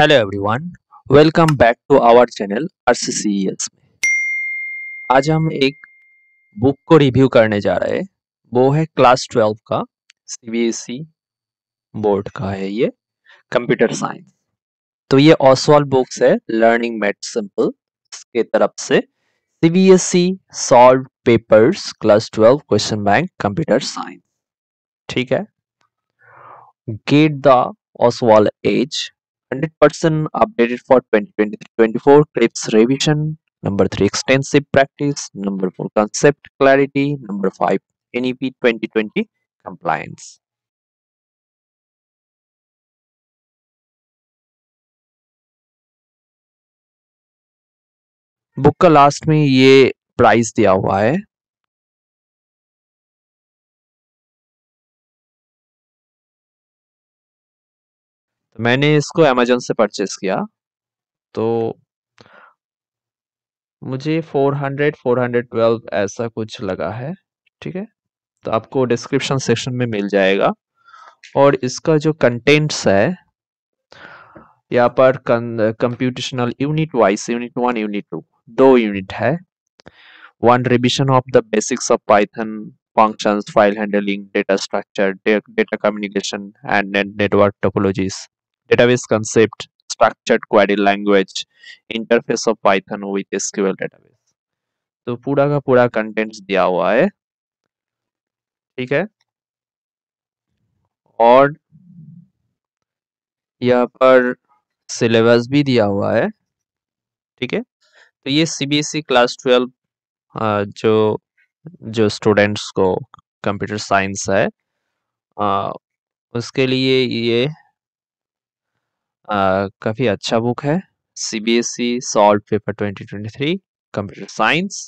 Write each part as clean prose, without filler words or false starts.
Hello everyone, welcome back to our channel RCCS में। आज हम एक बुक को रिव्यू करने जा रहे हैं, वो है क्लास 12 का, सीबीएसई बोर्ड का है ये, कंप्यूटर साइंस। तो ये ओसवाल बुक्स है, लर्निंग मैथ सिंपल के तरफ से, CBSE solve papers class 12 question bank computer science. ठीक है, get the Oswal edge 100% updated for 2023-24 clips revision, number 3 extensive practice, number 4 concept clarity, number 5 NEP 2020 compliance. Book का last में ये प्राइस दिया हुआ है। तो मैंने इसको अमेजोन से परचेस किया, तो मुझे 400-412 ऐसा कुछ लगा है। ठीक है, तो आपको डिस्क्रिप्शन सेक्शन में मिल जाएगा। और इसका जो कंटेंट्स है, यहाँ पर computational unit wise, unit 1, unit 2 दो यूनिट है। 1 revision of the basics of Python, functions, file handling, data structure, data communication and network topologies, database concept, structured query language, interface of Python with SQL database। तो पूरा का पूरा contents दिया हुआ है। ठीक है, और यहाँ पर सिलेबस भी दिया हुआ है। ठीक है, तो ये CBSE क्लास 12 जो स्टूडेंट्स को कंप्यूटर साइंस है उसके लिए ये काफ़ी अच्छा बुक है। CBSE solve paper 2023 computer science.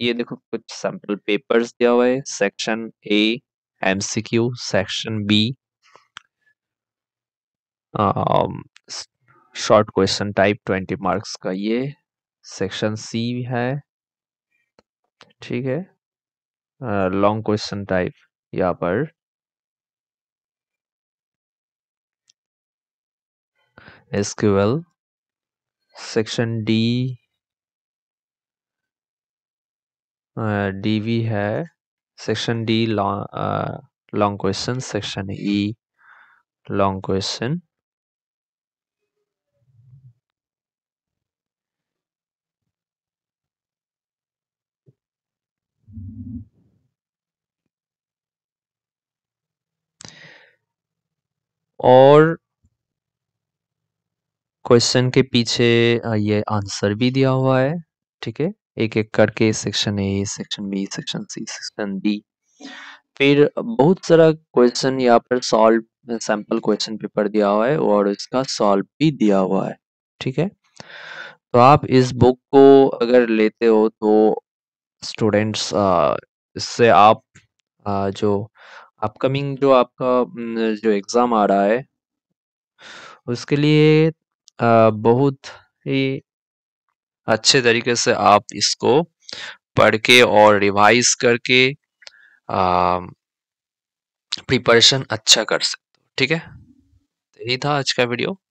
ये देखो, कुछ सैम्पल पेपर्स दिया हुआ है। Section A MCQ, section B short question type 20 marks का ये, सेक्शन सी है। ठीक है, लॉन्ग क्वेश्चन टाइप यहाँ पर एसक्यूएल, सेक्शन डी डीवी है, section D long question, section E long question, और क्वेश्चन के पीछे ये आंसर भी दिया हुआ है। ठीक है, एक एक करके section A, section B, section C, section D, फिर बहुत सारा क्वेश्चन यहाँ पर सॉल्व, सैम्पल क्वेश्चन पेपर दिया हुआ है और इसका सॉल्व भी दिया हुआ है। ठीक है, तो आप इस बुक को अगर लेते हो तो स्टूडेंट्स इससे आप जो अपकमिंग जो आपका जो एग्ज़ाम आ रहा है उसके लिए बहुत ही अच्छे तरीके से आप इसको पढ़ के और रिवाइज करके प्रिपरेशन अच्छा कर सकते हो। ठीक है, यही था आज का वीडियो।